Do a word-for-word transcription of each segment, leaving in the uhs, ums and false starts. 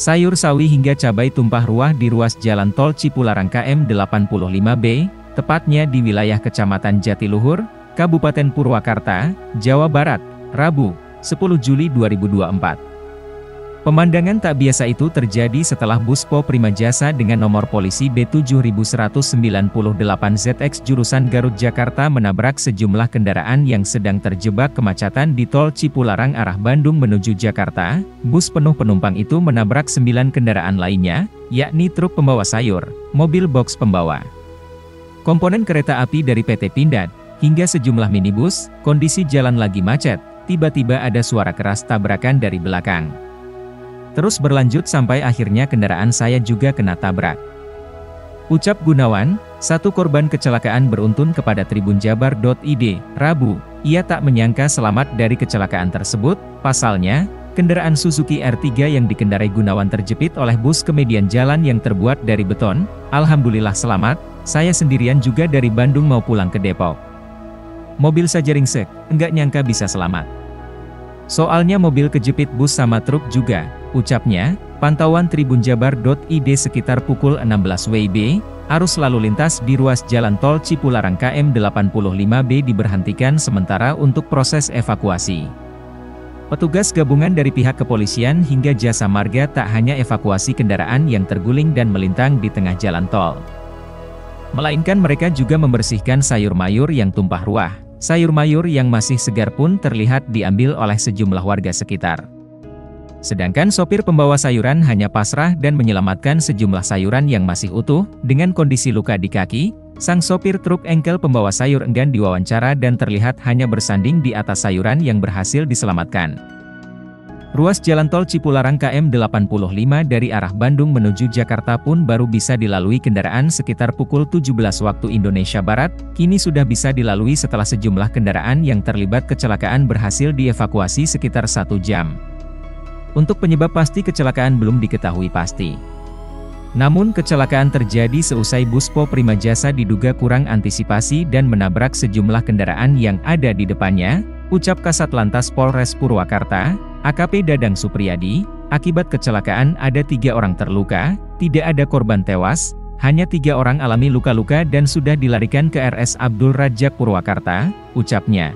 sayur sawi hingga cabai tumpah ruah di ruas Jalan Tol Cipularang kilometer delapan puluh lima B, tepatnya di wilayah Kecamatan Jatiluhur, Kabupaten Purwakarta, Jawa Barat, Rabu, sepuluh Juli dua ribu dua puluh empat. Pemandangan tak biasa itu terjadi setelah bus Po Primajasa dengan nomor polisi B tujuh satu sembilan delapan Z X jurusan Garut Jakarta menabrak sejumlah kendaraan yang sedang terjebak kemacetan di Tol Cipularang arah Bandung menuju Jakarta. Bus penuh penumpang itu menabrak sembilan kendaraan lainnya, yakni truk pembawa sayur, mobil box pembawa komponen kereta api dari P T Pindad, hingga sejumlah minibus. Kondisi jalan lagi macet, tiba-tiba ada suara keras tabrakan dari belakang. Terus berlanjut sampai akhirnya kendaraan saya juga kena tabrak, ucap Gunawan, satu korban kecelakaan beruntun kepada tribun jabar titik I D, Rabu. Ia tak menyangka selamat dari kecelakaan tersebut. Pasalnya, kendaraan Suzuki R tiga yang dikendarai Gunawan terjepit oleh bus ke median jalan yang terbuat dari beton. Alhamdulillah selamat, saya sendirian juga dari Bandung mau pulang ke Depok. Mobil saja ringsek, enggak nyangka bisa selamat. Soalnya mobil kejepit bus sama truk juga, ucapnya. Pantauan tribun jabar titik I D sekitar pukul enam belas W I B, arus lalu lintas di ruas Jalan Tol Cipularang kilometer delapan puluh lima B diberhentikan sementara untuk proses evakuasi. Petugas gabungan dari pihak kepolisian hingga jasa marga tak hanya evakuasi kendaraan yang terguling dan melintang di tengah jalan tol, melainkan mereka juga membersihkan sayur mayur yang tumpah ruah. Sayur mayur yang masih segar pun terlihat diambil oleh sejumlah warga sekitar. Sedangkan sopir pembawa sayuran hanya pasrah dan menyelamatkan sejumlah sayuran yang masih utuh. Dengan kondisi luka di kaki, sang sopir truk engkel pembawa sayur enggan diwawancara dan terlihat hanya bersanding di atas sayuran yang berhasil diselamatkan. Ruas Jalan Tol Cipularang kilometer delapan puluh lima dari arah Bandung menuju Jakarta pun baru bisa dilalui kendaraan sekitar pukul tujuh belas waktu Indonesia Barat. Kini sudah bisa dilalui setelah sejumlah kendaraan yang terlibat kecelakaan berhasil dievakuasi sekitar satu jam. Untuk penyebab pasti kecelakaan belum diketahui pasti. Namun kecelakaan terjadi seusai bus Po Primajasa diduga kurang antisipasi dan menabrak sejumlah kendaraan yang ada di depannya, ucap Kasat Lantas Polres Purwakarta, A K P Dadang Supriyadi. Akibat kecelakaan ada tiga orang terluka, tidak ada korban tewas, hanya tiga orang alami luka-luka dan sudah dilarikan ke R S Abdul Rajak Purwakarta, ucapnya.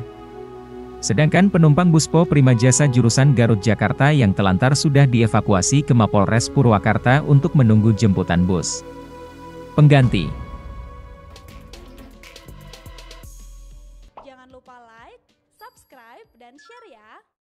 Sedangkan penumpang bus Po Primajasa jurusan Garut Jakarta yang telantar sudah dievakuasi ke Mapolres Purwakarta untuk menunggu jemputan bus pengganti.